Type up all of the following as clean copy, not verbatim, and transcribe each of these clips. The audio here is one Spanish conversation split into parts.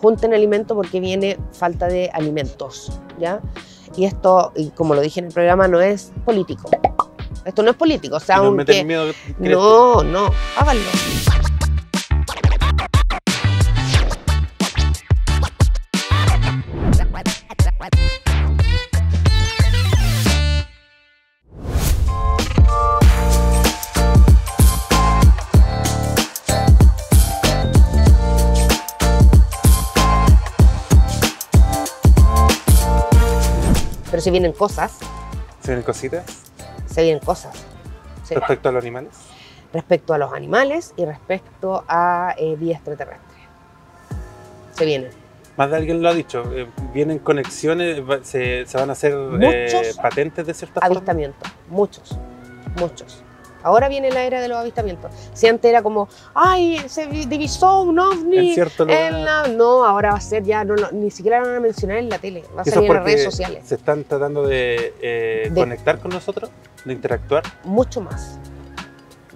junten alimento porque viene falta de alimentos, ¿ya? Y esto, y como lo dije en el programa, no es político. Esto no es político, o sea, no aunque... Miedo, no, no, háganlo. Pero se vienen cosas. ¿Se vienen cositas? Se vienen cosas. Sí. ¿Respecto a los animales? Respecto a los animales y respecto a vida extraterrestre. Se vienen. Más de alguien lo ha dicho. Vienen conexiones, se van a hacer patentes de cierta forma. Avistamientos, muchos, muchos. Ahora viene la era de los avistamientos. Si antes era como, ¡ay, se divisó un ovni! No, ahora va a ser ya, no, ni siquiera lo van a mencionar en la tele, va a salir en las redes sociales. ¿Se están tratando de conectar con nosotros? ¿De interactuar? Mucho más.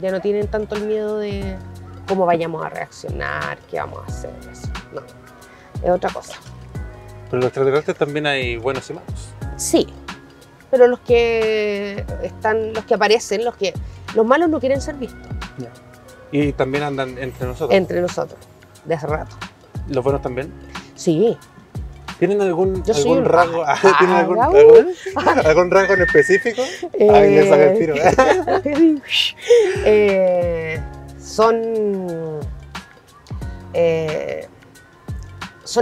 Ya no tienen tanto el miedo de cómo vayamos a reaccionar, qué vamos a hacer, eso. No, es otra cosa. Pero en los extraterrestres también hay buenos y malos. Sí, pero los que están, los que aparecen, los que... Los malos no quieren ser vistos. Yeah. Y también andan entre nosotros. Entre nosotros, de hace rato. ¿Los buenos también? Sí. ¿Tienen algún rasgo en específico? Ahí le saca el tiro. Son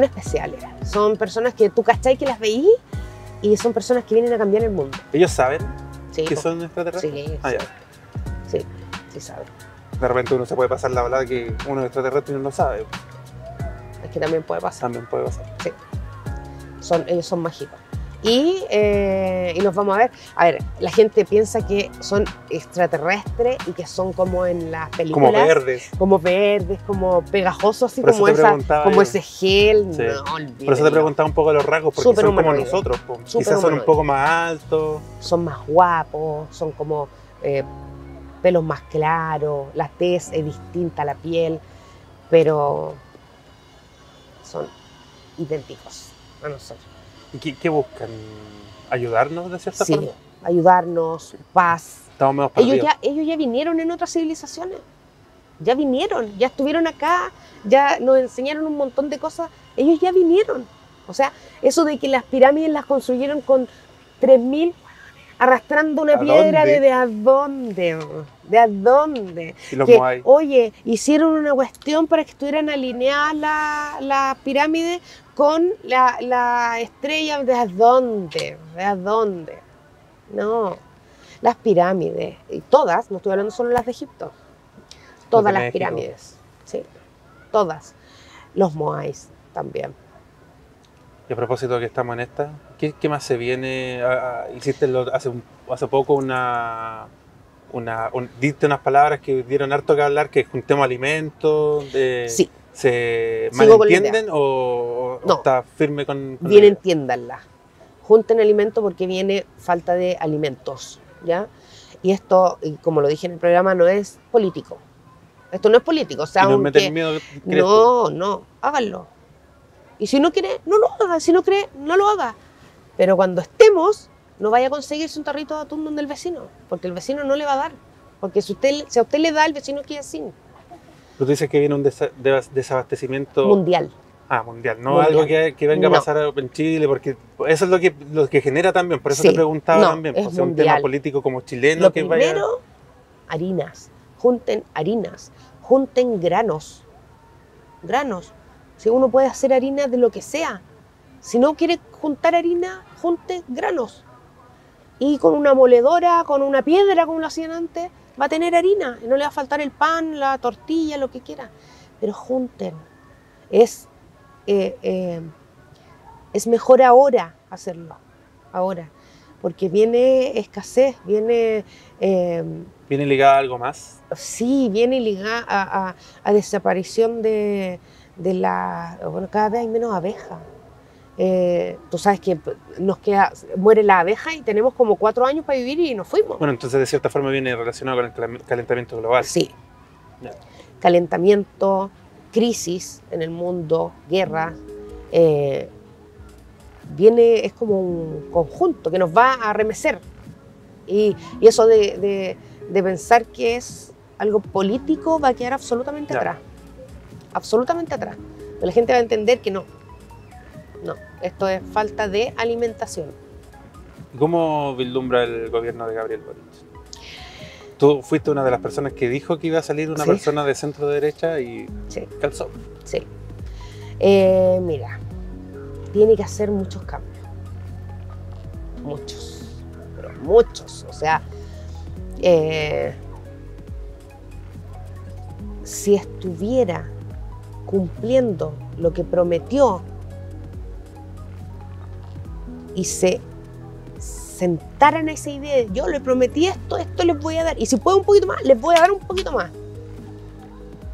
especiales. Son personas que tú cachai que las veís y son personas que vienen a cambiar el mundo. ¿Ellos saben que son extraterrestres? Sí, sí. Sí, sí sabe. De repente uno se puede pasar la balada que uno es extraterrestre y uno no sabe. Es que también puede pasar. También puede pasar. Sí. Ellos son mágicos. Y nos vamos a ver. A ver, la gente piensa que son extraterrestres y que son como en las películas. Como verdes. Como verdes, como pegajosos, así como ese gel. Sí. No, olvídate. Por eso te preguntaba un poco los rasgos, porque son como nosotros. Quizás son un poco más altos. Son más guapos, son como... pelos más claros, la tez es distinta a la piel, pero son idénticos a nosotros. ¿Y qué buscan? ¿Ayudarnos de cierta forma? Sí, ayudarnos, paz. Estamos menos perdidos. Ellos ya vinieron en otras civilizaciones, ya vinieron, ya estuvieron acá, ya nos enseñaron un montón de cosas, ellos ya vinieron. O sea, eso de que las pirámides las construyeron con 3000 arrastrando una piedra de ¿a dónde? Y los Moai. Oye, hicieron una cuestión para que estuvieran alineadas la pirámide con la estrella. ¿De dónde? No, las pirámides, y todas, no estoy hablando solo las de Egipto, todas las pirámides, sí, todas, los Moais también. Y a propósito de que estamos en esta, ¿qué más se viene? Hiciste hace poco diste unas palabras que dieron harto que hablar, que juntemos alimentos. Sí. ¿Se malentienden o no, está firme con bien entiéndanla. Junten alimentos porque viene falta de alimentos, ¿ya? Y esto, y como lo dije en el programa, no es político. Esto no es político, o sea, no meten miedo, no, háganlo. Y si no quiere, no lo haga. Si no cree, no lo haga. Pero cuando estemos, no vaya a conseguirse un tarrito de atún donde el vecino. Porque el vecino no le va a dar. Porque si a usted le da, el vecino queda sin. Tú dices que viene un desabastecimiento... Mundial. Ah, mundial. No mundial. Algo que venga a pasar en Chile. Porque eso es lo que genera también. Por eso te preguntaba también. Es un tema político como chileno que vaya... Primero, harinas. Junten harinas. Junten granos. Granos. Si uno puede hacer harina de lo que sea. Si no quiere juntar harina, junte granos. Y con una moledora, con una piedra, como lo hacían antes, va a tener harina. Y no le va a faltar el pan, la tortilla, lo que quiera. Pero junten. Es mejor ahora hacerlo. Ahora. Porque viene escasez, viene... ¿Viene ligada a algo más? Sí, viene ligada a desaparición cada vez hay menos abejas. Tú sabes que muere la abeja y tenemos como 4 años para vivir y nos fuimos. Bueno, entonces de cierta forma viene relacionado con el calentamiento global. Sí. Yeah. Calentamiento, crisis en el mundo, guerra. viene, es como un conjunto que nos va a arremecer. Y eso de pensar que es algo político va a quedar absolutamente atrás. Absolutamente atrás. Pero la gente va a entender que no. No, esto es falta de alimentación. ¿Cómo vislumbra el gobierno de Gabriel Boric? Tú fuiste una de las personas que dijo que iba a salir una persona de centro derecha y calzó. Sí. Mira, tiene que hacer muchos cambios. Muchos. Pero muchos. O sea, si estuviera cumpliendo lo que prometió y se sentaran a esa idea de yo le prometí esto, esto les voy a dar, y si puedo un poquito más, les voy a dar un poquito más,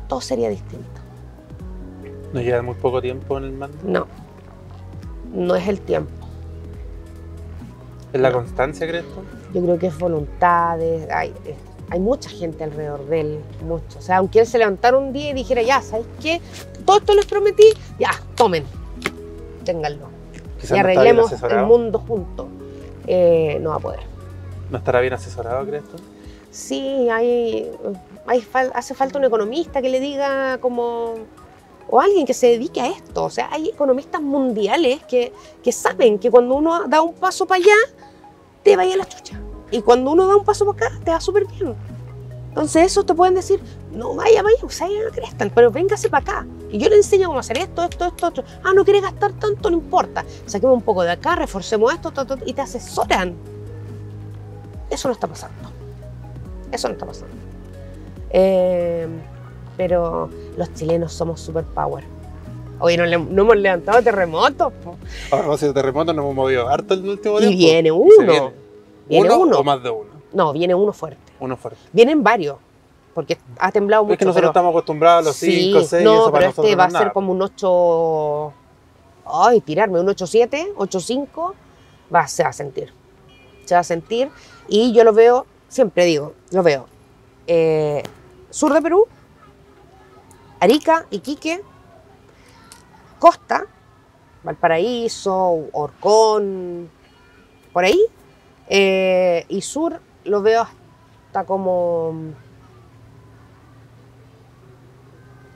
todo sería distinto. ¿No lleva muy poco tiempo en el mando? No, no es el tiempo. ¿Es la constancia, crees tú? Yo creo que es voluntad, hay mucha gente alrededor de él, mucho. O sea, aunque él se levantara un día y dijera, ya, ¿sabes qué? Todo esto les prometí, ya, tomen, ténganlo. Y arreglemos el mundo juntos. No va a poder. ¿No estará bien asesorado, crees tú? Sí, hace falta un economista que le diga como... o alguien que se dedique a esto. O sea, hay economistas mundiales que saben que cuando uno da un paso para allá, te va a ir a la chucha. Y cuando uno da un paso para acá, te va súper bien. Entonces eso te pueden decir, no vaya, vaya, o sea, ya no crestan, pero véngase para acá. Y yo le enseño cómo hacer esto, esto, esto, esto. Ah, no quieres gastar tanto, no importa. Saquemos un poco de acá, reforcemos esto, todo, y te asesoran. Eso no está pasando. Eso no está pasando. Pero los chilenos somos superpower. Oye, no hemos levantado terremotos. Ahora hemos sido terremotos, nos hemos movido harto el último tiempo. Y viene uno. Y ¿Viene uno o más de uno? No, viene uno fuerte. Uno fuerte. Vienen varios, porque ha temblado mucho. Es que nosotros estamos acostumbrados a los 5, 6, no, eso para nosotros. Este va a ser como un 8, ay, tirarme, un 8.7, 8.5, se va a sentir. Se va a sentir. Y yo lo veo, siempre digo, lo veo. Sur de Perú, Arica, Iquique, Costa, Valparaíso, Orcón, por ahí. Y sur lo veo hasta como...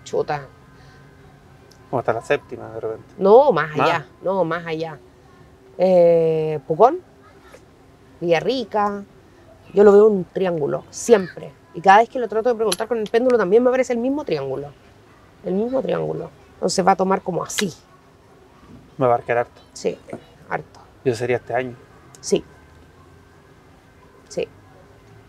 chuta. Como hasta la séptima de repente. No, más allá. No, más allá. Pucón, Villarrica. Yo lo veo un triángulo, siempre. Y cada vez que lo trato de preguntar con el péndulo también me parece el mismo triángulo. El mismo triángulo. Entonces va a tomar como así. Me va a abarcar harto. Sí, harto. Yo sería este año. Sí. Sí.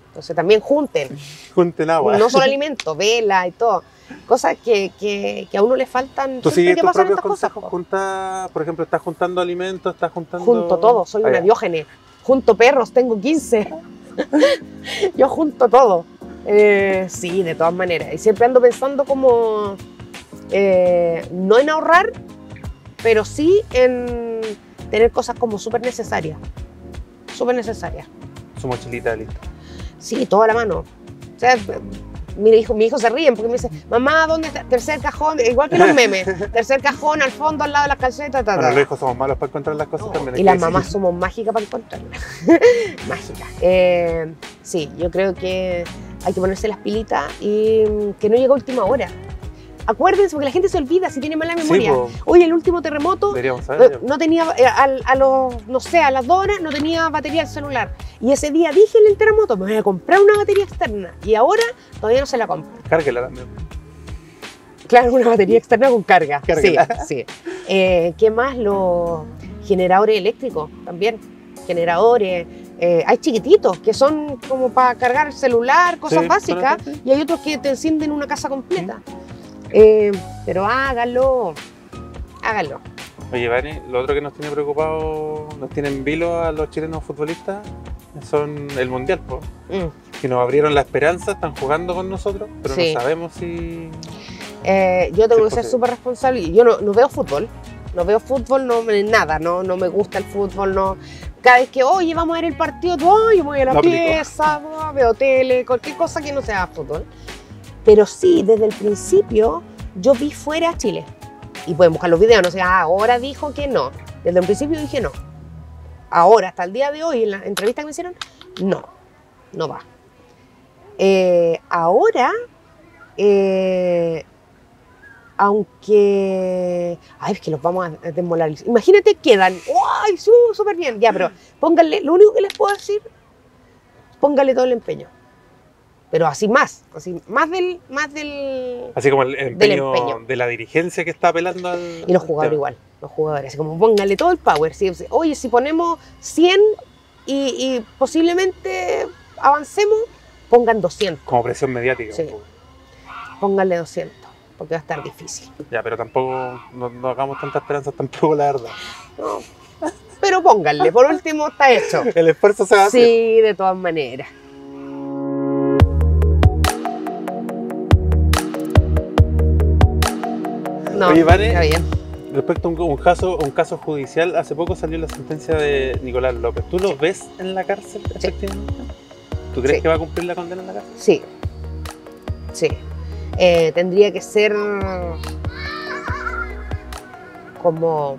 Entonces también junten. Junten agua. No solo alimento, vela y todo. Cosas que a uno le faltan. ¿Tú sigues tus propios consejos? Junta, por ejemplo, estás juntando alimentos, estás juntando... Junto todo, soy una diógenes. Junto perros, tengo 15. Yo junto todo. Sí, de todas maneras. Y siempre ando pensando como... no en ahorrar, pero sí en tener cosas como súper necesarias. Súper necesarias. Su mochilita lista. Sí, toda la mano. O sea, mi hijo se ríen porque me dice, mamá, ¿dónde está? Tercer cajón, igual que los memes. Tercer cajón, al fondo, al lado de las calcetas. Bueno, los hijos somos malos para encontrar las cosas también. Y las mamás somos mágicas para encontrarlas. Mágicas. Sí, yo creo que hay que ponerse las pilitas y que no llegue a última hora. Acuérdense, porque la gente se olvida si tiene mala memoria. Oye, el último terremoto no tenía, no sé, a las 2 horas no tenía batería el celular. Y ese día dije en el terremoto, me voy a comprar una batería externa. Y ahora todavía no se la compro. Cárguela también. Claro, una batería externa con carga. Cárguela. Sí, sí. ¿Qué más? Los generadores eléctricos también. Generadores. Hay chiquititos que son como para cargar celular, cosas básicas. Y hay otros que te encienden una casa completa. Pero hágalo, hágalo. Oye, Vani, lo otro que nos tiene preocupado, nos tiene en vilo a los chilenos futbolistas, son el Mundial, po. Que nos abrieron la esperanza, están jugando con nosotros, pero no sabemos si... yo tengo que ser súper responsable, yo no veo fútbol, no nada, no me gusta el fútbol, no... Cada vez que, oye, vamos a ver el partido, yo voy a la pieza, veo tele, cualquier cosa que no sea fútbol. Pero sí, desde el principio yo vi fuera a Chile. y pueden buscar los videos, no sé, ahora dijo que no. Desde un principio dije no. Ahora, hasta el día de hoy, en la entrevista que me hicieron, no, no va. Ahora, aunque... Ay, es que los vamos a desmoralizar. Imagínate, quedan, ¡ay, súper bien! Ya, pero pónganle, lo único que les puedo decir, pónganle todo el empeño. Pero así más del... Así como el empeño, de la dirigencia que está apelando al... Y los jugadores igual, los jugadores, así como pónganle todo el power. ¿Sí? Oye, si ponemos 100 y posiblemente avancemos, pongan 200. Como presión mediática. Sí. Pónganle 200, porque va a estar difícil. Ya, pero tampoco, no hagamos tantas esperanzas tampoco, la verdad. No, pero pónganle, por último está hecho. El esfuerzo se va a hacer. Sí, de todas maneras. No, oye, Vane, respecto a un caso judicial, hace poco salió la sentencia de Nicolás López. ¿Tú lo ves en la cárcel, efectivamente? Sí. ¿Tú crees que va a cumplir la condena en la cárcel? Sí. Sí. Tendría que ser como...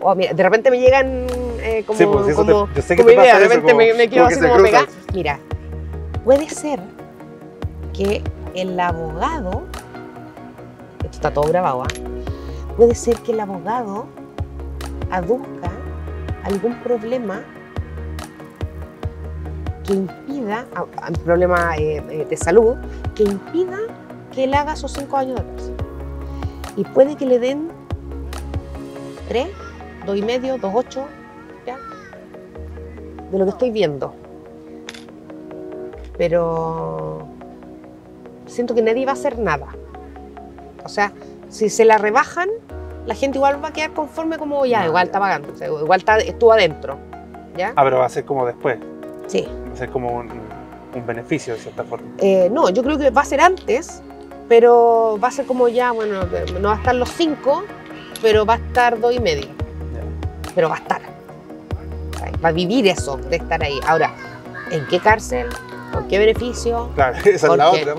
Oh, mira, de repente me llegan como... Sí, pues, como te, yo sé que te pasa de repente eso, me quedo así como pegada. Mira, puede ser que el abogado... Esto está todo grabado, ¿eh? Puede ser que el abogado aduzca algún problema que impida, un problema de salud, que impida que él haga esos 5 años de cárcel. Y puede que le den 3, 2,5, 2,8, ya, de lo que estoy viendo. Pero siento que nadie va a hacer nada. O sea, si se la rebajan, la gente igual va a quedar conforme como ya, igual está pagando, o sea, igual estuvo adentro, ¿ya? Ah, pero va a ser como después. Sí. Va a ser como un beneficio de cierta forma. No, yo creo que va a ser antes, pero va a ser como ya, bueno, no va a estar los 5, pero va a estar 2,5. Yeah. Pero va a estar. Va a vivir eso de estar ahí. Ahora, ¿en qué cárcel? ¿Con qué beneficio? Claro, esa es la otra.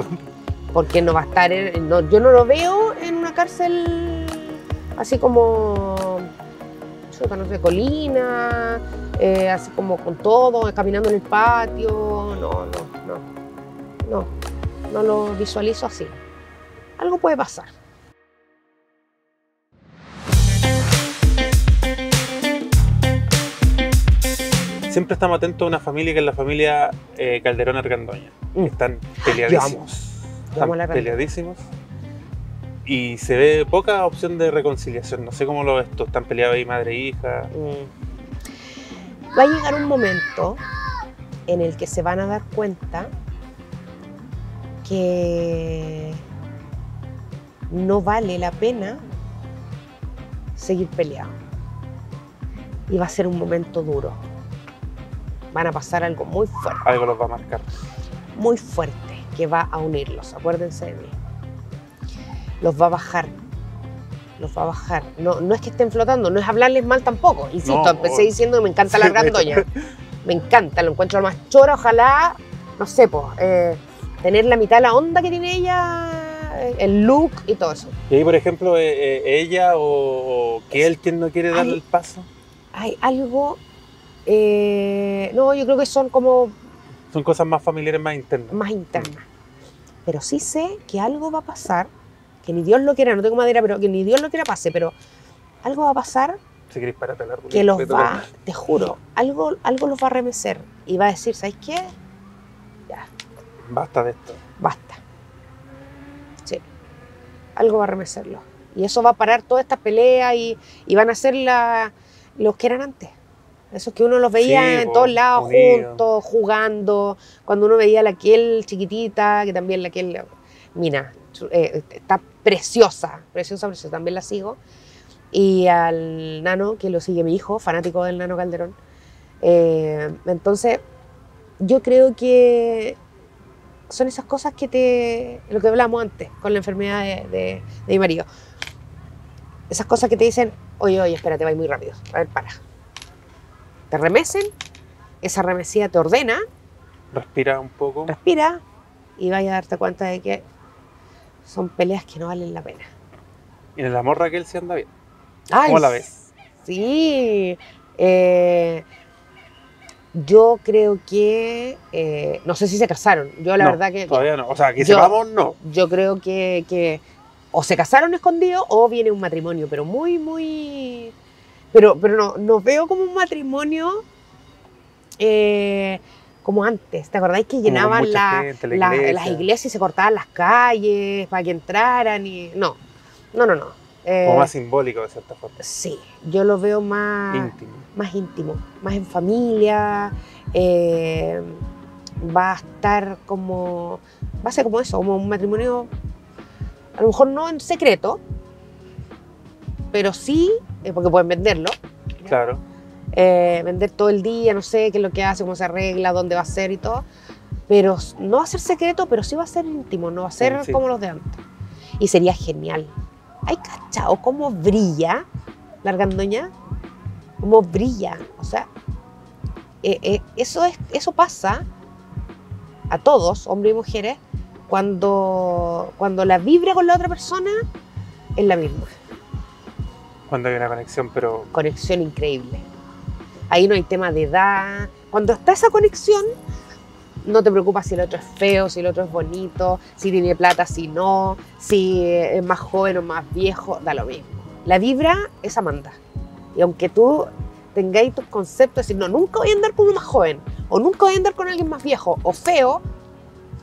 Porque no va a estar, yo no lo veo en una cárcel así como, no sé, colina, así como con todo, caminando en el patio, no lo visualizo así. Algo puede pasar. Siempre estamos atentos a una familia que es la familia Calderón-Argandoña, están peleadísimos. Están peleadísimos y se ve poca opción de reconciliación. No sé cómo lo ves tú. Están peleados ahí madre e hija. Va a llegar un momento en el que se van a dar cuenta que no vale la pena seguir peleando. Y va a ser un momento duro. Van a pasar algo muy fuerte. Algo los va a marcar. Muy fuerte. Que va a unirlos, acuérdense de mí. Los va a bajar, los va a bajar. No es que estén flotando, no es hablarles mal tampoco. Insisto, empecé diciendo que me encanta la Argandoña. Me encanta, lo encuentro más chora. Ojalá, no sé, pues, tener la mitad de la onda que tiene ella, el look y todo eso. Y ahí, por ejemplo, ella o Kiel, ¿quién no quiere darle el paso? Hay algo... no, yo creo que son como... Son cosas más familiares, más internas. Más internas. Pero sí sé que algo va a pasar, que ni Dios lo quiera, no tengo madera, pero que ni Dios lo quiera pase, pero algo va a pasar. Si querés, párate, el árbol, que los va, te juro, algo los va a remecer y va a decir, ¿sabes qué? Ya. Basta de esto. Basta. Sí. Algo va a remecerlo. Y eso va a parar todas estas peleas y van a ser los que eran antes. Eso es que uno los veía en todos lados, juntos, jugando. Cuando uno veía a la Kiel chiquitita, que también la Kiel... Mina, está preciosa, preciosa, preciosa, también la sigo. Y al Nano, que lo sigue mi hijo, fanático del Nano Calderón. Entonces, yo creo que son esas cosas que te... Lo que hablamos antes, con la enfermedad de mi marido. Esas cosas que te dicen, oye, espérate, va muy rápido. A ver, para. Te remecen, esa remesía te ordena. Respira un poco. Respira y vayas a darte cuenta de que son peleas que no valen la pena. ¿Y en el amor, Raquel, se anda bien? ¿Cómo la ves? Sí. Yo creo que... no sé si se casaron. Yo la verdad que... Todavía no. O sea, que sepamos, no. Yo creo que o se casaron escondidos o viene un matrimonio, pero muy, muy... pero no, no veo como un matrimonio como antes. ¿Te acordáis que llenaban las iglesias y se cortaban las calles para que entraran? Y... No, no, no, no. Como más simbólico, de cierta forma. Sí, yo lo veo más íntimo, más en familia. Va a estar como... Va a ser como eso, como un matrimonio, a lo mejor no en secreto, pero sí, porque pueden venderlo. Claro. Vender todo el día, no sé qué es lo que hace, cómo se arregla, dónde va a ser y todo. Pero no va a ser secreto, pero sí va a ser íntimo, no va a ser como los de antes. Y sería genial. Ay, cachao, cómo brilla la Argandoña, cómo brilla. O sea, eso pasa a todos, hombres y mujeres, cuando la vibra con la otra persona es la misma. Cuando hay una conexión, pero... Conexión increíble. Ahí no hay tema de edad. Cuando está esa conexión, no te preocupas si el otro es feo, si el otro es bonito, si tiene plata, si no, si es más joven o más viejo, da lo mismo. La vibra es Amanda. Y aunque tú tengáis tus conceptos de decir, no, nunca voy a andar con uno más joven, o nunca voy a andar con alguien más viejo o feo,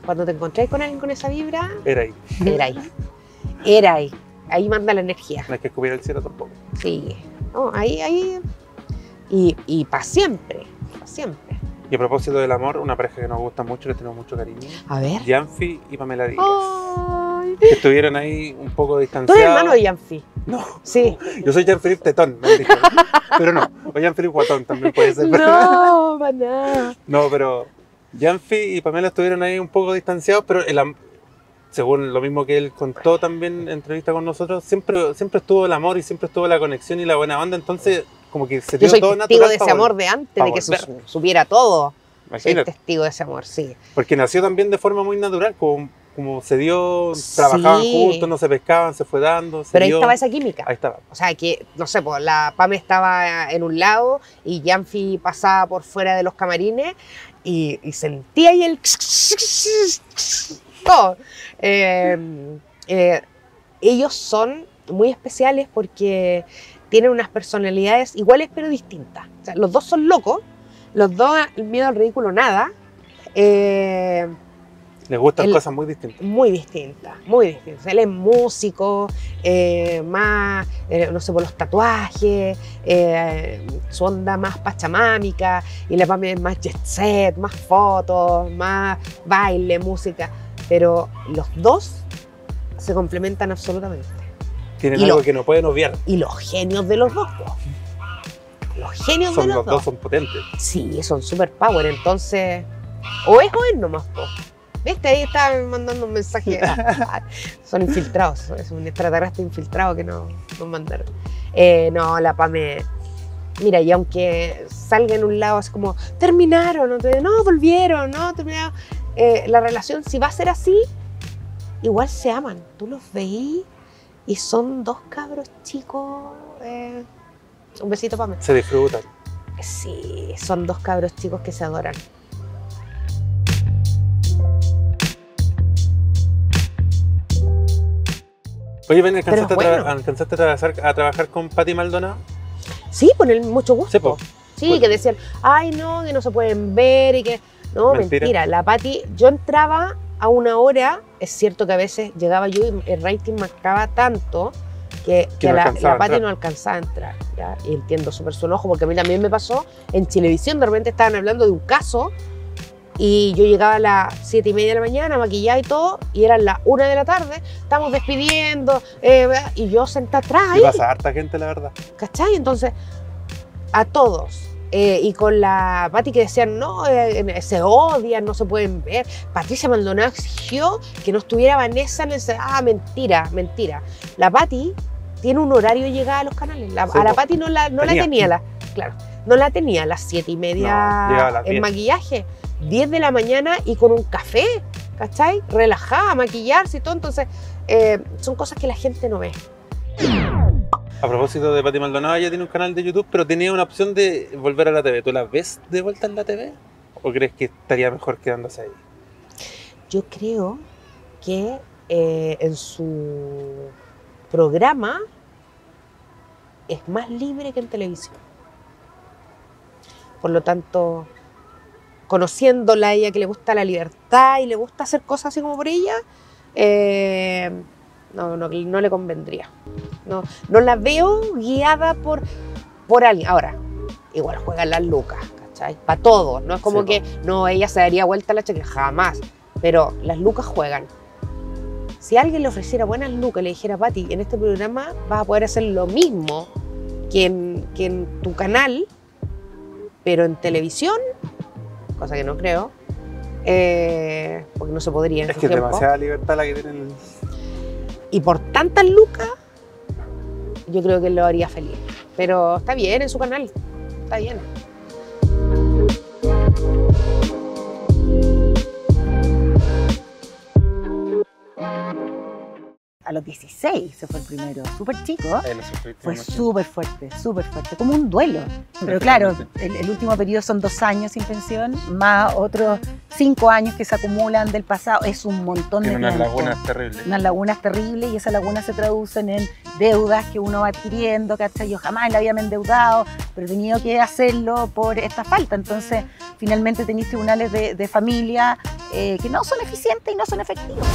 cuando te encontráis con alguien con esa vibra... Era ahí. Era ahí. Era ahí. Ahí manda la energía. No hay que escupir el cielo tampoco. Sí. No, ahí... Y para siempre. Para siempre. Y a propósito del amor, una pareja que nos gusta mucho, le tenemos mucho cariño. A ver. Jeanfi y Pamela Díaz. Ay. Que estuvieron ahí un poco distanciados. ¿Tú eres hermano de Jeanfi? No. Sí. Yo soy Jean Philippe Cretton, me han dicho. Pero no. O Jean Philippe Cretton también puede ser. No, para nada. No, pero Jeanfi y Pamela estuvieron ahí un poco distanciados, pero según lo mismo que él contó también en entrevista con nosotros, siempre estuvo el amor y siempre estuvo la conexión y la buena onda, entonces... Como que se dio yo soy todo testigo natural de ese amor de antes, de que supiera todo. Imagínate. Soy testigo de ese amor, sí. Porque nació también de forma muy natural, como se dio, trabajaban juntos, no se pescaban, se fue dando. Pero ahí estaba esa química. Ahí estaba. O sea, que, no sé, pues, la Pame estaba en un lado y Jeanfi pasaba por fuera de los camarines y sentía ahí el... todo. Ellos son muy especiales porque... Tienen unas personalidades iguales pero distintas. O sea, los dos son locos, los dos el miedo al ridículo nada. Les gustan cosas muy distintas. Muy distintas, muy distintas. Él es músico, más, no sé, por los tatuajes, su onda más pachamámica, y la Pame es más jet set, más fotos, más baile, música. Pero los dos se complementan absolutamente. Tienen algo que no pueden obviar. Y los genios de los dos. Los genios de los dos. Los dos son potentes. Sí, son super power. Entonces, o es joven nomás. ¿Viste? Ahí estaban mandando un mensaje. Son infiltrados. Es un extraterrestre infiltrado que no mandaron. No, la Pame. Mira, y aunque salga en un lado, es como, terminaron, no, volvieron, no, terminaron. La relación, si va a ser así, igual se aman. Tú los veí. Y son dos cabros chicos. Un besito para mí. Se disfrutan. Sí, son dos cabros chicos que se adoran. Oye, Ben, ¿alcanzaste a trabajar con Pati Maldonado? Sí, con él mucho gusto. Sí, que decían, ay, no, que no se pueden ver y que... No, mentira. La Pati, yo entraba a una hora, es cierto que a veces llegaba yo y el rating marcaba tanto que la Pati no alcanzaba a entrar, ¿ya? Y entiendo súper su enojo, porque a mí también me pasó en televisión, de repente estaban hablando de un caso y yo llegaba a las 7:30 de la mañana, maquillada y todo, y eran las 1 de la tarde, estamos despidiendo, y yo sentada atrás ahí. Y pasa harta gente, la verdad. ¿Cachai? Entonces, a todos. Y con la Pati que decían, no, se odian, no se pueden ver. Patricia Maldonado exigió que no estuviera Vanessa en el... mentira, mentira. La Pati tiene un horario de llegada a los canales. A la Pati no la tenía, claro, no la tenía a las 7:30 en maquillaje, 10 de la mañana y con un café, ¿cachai? Relajada, maquillarse y todo. Entonces, son cosas que la gente no ve. A propósito de Pati Maldonado, ella tiene un canal de YouTube, pero tenía una opción de volver a la TV. ¿Tú la ves de vuelta en la TV? ¿O crees que estaría mejor quedándose ahí? Yo creo que en su programa es más libre que en televisión. Por lo tanto, conociéndola, ella que le gusta la libertad y le gusta hacer cosas así como por ella, no le convendría. No la veo guiada por alguien. Ahora, igual juegan las lucas, ¿cachai? Para todos. No es como que no, ella se daría vuelta a la cheque, jamás. Pero las lucas juegan. Si alguien le ofreciera buenas lucas, le dijera, Pati, en este programa vas a poder hacer lo mismo que en tu canal, pero en televisión, cosa que no creo, porque no se podría en su tiempo. Es que es demasiada libertad la que tienen. Y por tantas lucas, yo creo que lo haría feliz. Pero está bien en su canal, está bien. A los 16 se fue el primero, súper chico, fue súper fuerte, como un duelo. Pero claro, el último periodo son 2 años sin pensión, más otros 5 años que se acumulan del pasado, es un montón de tiempo. Unas lagunas terribles. Unas lagunas terribles, y esas lagunas se traducen en deudas que uno va adquiriendo, ¿cachai? Yo jamás la había endeudado, pero he tenido que hacerlo por esta falta. Entonces, finalmente tenéis tribunales de familia que no son eficientes y no son efectivos.